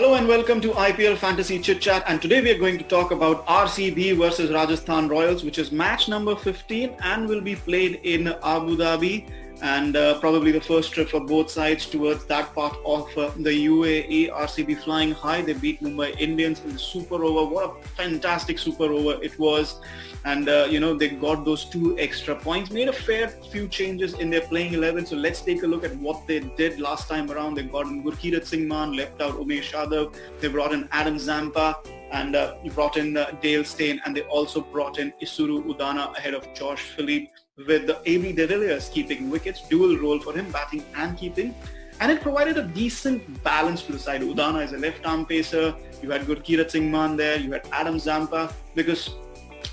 Hello and welcome to IPL Fantasy Chit Chat, and today we are going to talk about RCB versus Rajasthan Royals, which is match number 15 and will be played in Abu Dhabi, and probably the first trip for both sides towards that part of the UAE. RCB flying high, they beat Mumbai Indians in the super over. What a fantastic super over it was. And they got those two extra points, made a fair few changes in their playing 11. So let's take a look at what they did last time around. They got in Gurkirat Singh Mann, left out Umesh Yadav. They brought in Adam Zampa, and brought in Dale Steyn, and they also brought in Isuru Udana ahead of Josh Philippe, with A.B. De Villiers keeping wickets, dual role for him, batting and keeping. And it provided a decent balance to the side. Udana is a left-arm pacer. You had Gurkirat Singh Mann there. You had Adam Zampa.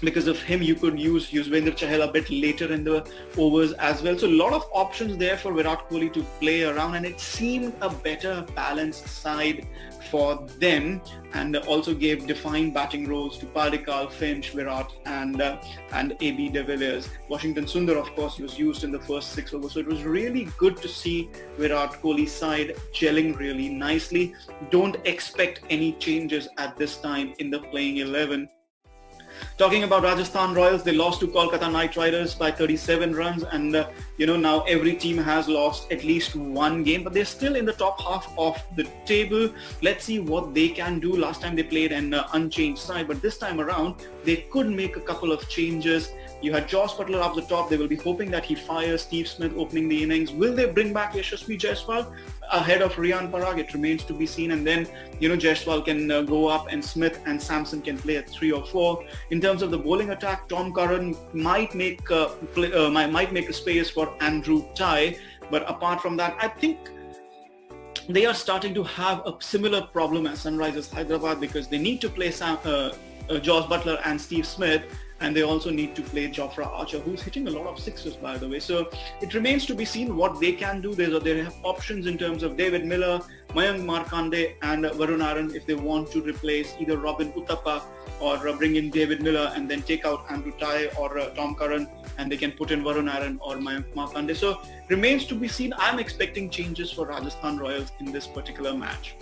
Because of him, you could use Yuzvendra Chahal a bit later in the overs as well. So a lot of options there for Virat Kohli to play around, and it seemed a better balanced side for them, and also gave defined batting roles to Padikkal, Finch, Virat and A.B. De Villiers. Washington Sundar, of course, was used in the first 6 overs. So it was really good to see Virat Kohli's side gelling really nicely. Don't expect any changes at this time in the playing 11. Talking about Rajasthan Royals, they lost to Kolkata Knight Riders by 37 runs, and now every team has lost at least one game, but they're still in the top half of the table. Let's see what they can do. Last time they played an unchanged side, but this time around they could make a couple of changes. You had Jos Buttler up the top. They will be hoping that he fires. Steve Smith opening the innings. Will they bring back Yashasvi Jaiswal ahead of Riyan Parag? It remains to be seen. And then, Jaiswal can go up, and Smith and Samson can play at 3 or 4. In terms of the bowling attack, Tom Curran might make a space for Andrew Tye. But apart from that, I think they are starting to have a similar problem as Sunrisers Hyderabad, because they need to play Jos Buttler and Steve Smith. And they also need to play Jofra Archer, who's hitting a lot of sixes, by the way. So it remains to be seen what they can do. They have options in terms of David Miller, Mayank Markande and Varun Aaron, if they want to replace either Robin Uthappa or bring in David Miller and then take out Andrew Tye or Tom Curran, and they can put in Varun Aaron or Mayank Markande. So remains to be seen. I'm expecting changes for Rajasthan Royals in this particular match.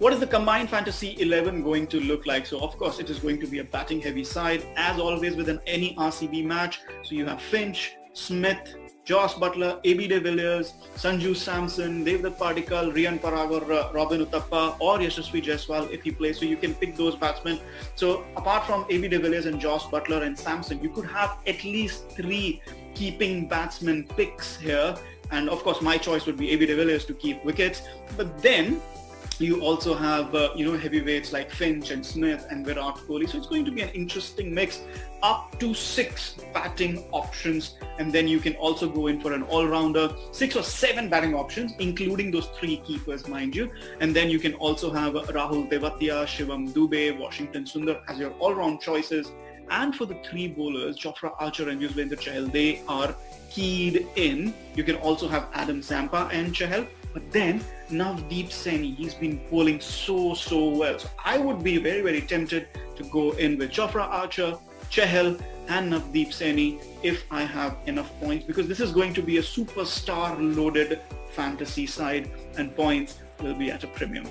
What is the combined fantasy 11 going to look like? So of course it is going to be a batting heavy side, as always with any RCB match. So you have Finch, Smith, Jos Buttler, A.B. De Villiers, Sanju Samson, Devdutt Padikkal, Riyan Parag or Robin Uthappa or Yashasvi Jaiswal if he plays. So you can pick those batsmen. So apart from A.B. De Villiers and Jos Buttler and Samson, you could have at least 3 keeping batsman picks here. And of course my choice would be A.B. De Villiers to keep wickets. But then you also have heavyweights like Finch and Smith and Virat Kohli. So it's going to be an interesting mix, up to 6 batting options, and then you can also go in for an all-rounder, 6 or 7 batting options, including those 3 keepers, mind you. And then you can also have Rahul Tewatiya, Shivam Dubey, Washington Sundar as your all-round choices. And for the 3 bowlers, Jofra Archer and Yuzvendra Chahal, they are keyed in. You can also have Adam Zampa and Chahal. But then Navdeep Saini, he's been bowling so well. So I would be very, very tempted to go in with Jofra Archer, Chahal and Navdeep Saini if I have enough points, because this is going to be a superstar loaded fantasy side and points will be at a premium.